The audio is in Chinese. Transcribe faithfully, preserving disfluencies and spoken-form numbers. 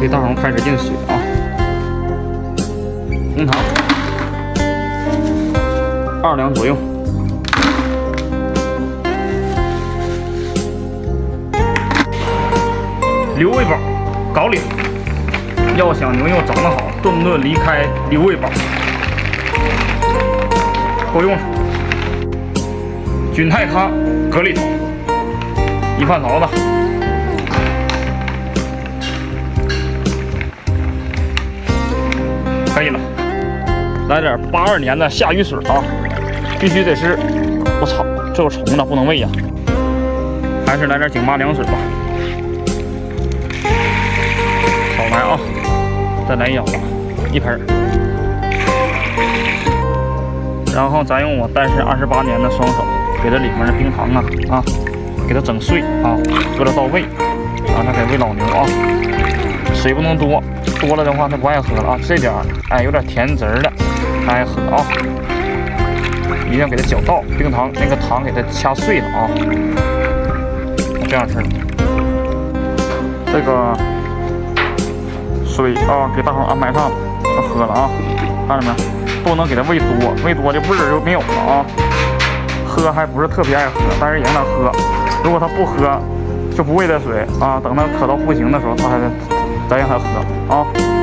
黑大红开始进水啊，红糖二两左右，牛胃宝搞脸，要想牛肉长得好，顿顿离开牛胃宝，够用了。菌泰咖蛤蜊头一饭勺子。 可以了，来点八二年的夏雨水啊，必须得是。我操，这有虫子不能喂呀，还是来点井八凉水吧。少来啊，再来一舀吧，一盆。然后咱用我戴氏二十八年的双手，给它里面的冰糖啊啊，给它整碎啊，搁到到位，然后给喂老牛啊，水不能多。 多了的话，它不爱喝了啊。这点儿，哎，有点甜汁儿的，它爱喝啊。一定要给它搅到，冰糖那个糖给它掐碎了啊。这样式儿，这个水啊，给大伙安排上了，它喝了啊。看着没？不能给它喂多，喂多就味儿就没有了啊。喝还不是特别爱喝，但是也让它喝。如果它不喝，就不喂它水啊。等它渴到不行的时候，它还得。 咱让他喝啊。